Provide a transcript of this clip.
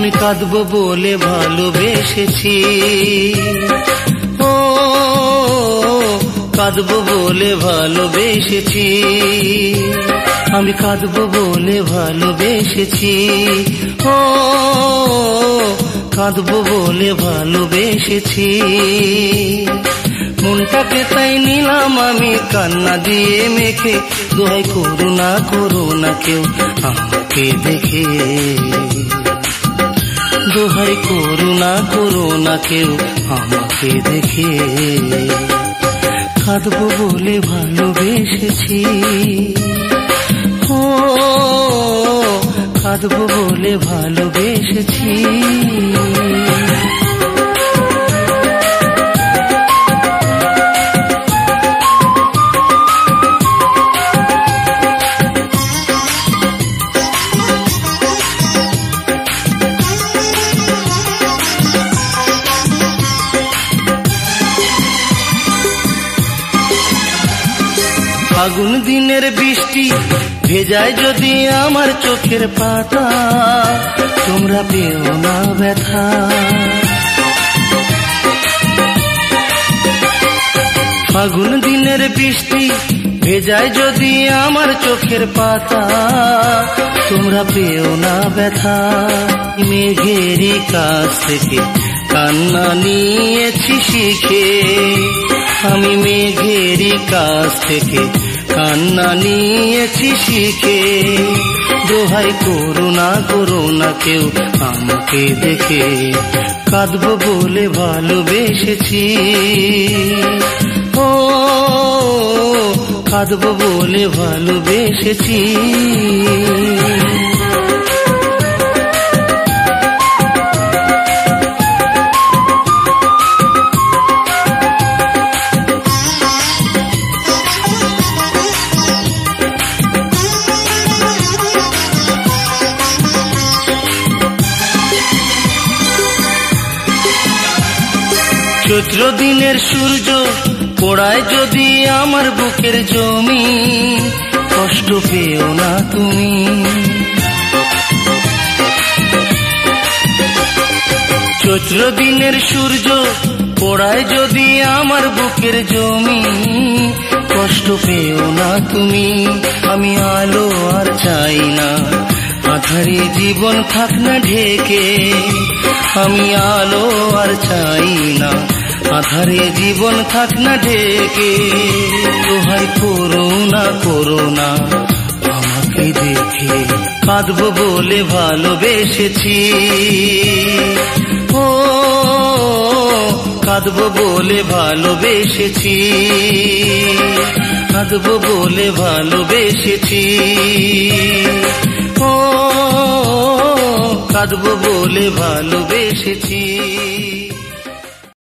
আমি কাঁদবো বলে ভালোবেসেছি, ও কাঁদবো বলে ভালোবেসেছি, আমি কাঁদবো বলে ভালোবেসেছি, ও কাঁদবো বলে ভালোবেসেছি। মনটাকে তাই নিলাম আমি কান্না দিয়ে মেখে, দোহাই করুণা করুণা কেউ আমাকে দেখে, দোহাই করুণা করুণা কেউ আমাকে দেখে। কাঁদবো বলে ভালোবেসেছি, ও কাঁদবো বলে ভালোবেসেছি। আগুন দিনের বৃষ্টি ভেজায় যদি আমার চোখের পাতা, তোমরা পেও না ব্যথা। আগুন দিনের বৃষ্টি ভেজায় যদি আমার চোখের পাতা, তোমরা পেও না ব্যথা। মেঘেরই কাছ থেকে কান্না নিয়েছি শিখে, আমি মেঘেরই কাছ থেকে কান্না নিয়েছি শিখে। দোহাই করুণা করুণা কেউ আমাকে দেখে, কাঁদবো বলে ভালোবেসেছি, ও কাঁদবো বলে ভালোবেসেছি। চৈত্র দিনের সূর্য পোড়ায় যদি আমার বুকের জমি, কষ্ট পেও না তুমি। চৈত্র দিনের সূর্য পোড়ায় যদি আমার বুকের জমি, কষ্ট পেও না তুমি। আমি আলো আর চাই না, আধারে জীবন থাক না ঢেকে, আমি আলো আর চাই না, আধারে জীবন থাক না ঢেকে। দোহাই করুণা করুণা আমাকে দেখে, কাঁদবো বলে ভালোবেসেছি, ও কাঁদবো বলে ভালোবেসেছি, কাঁদবো বলে ভালোবেসেছি, ও কাঁদবো বলে ভালোবেসেছি।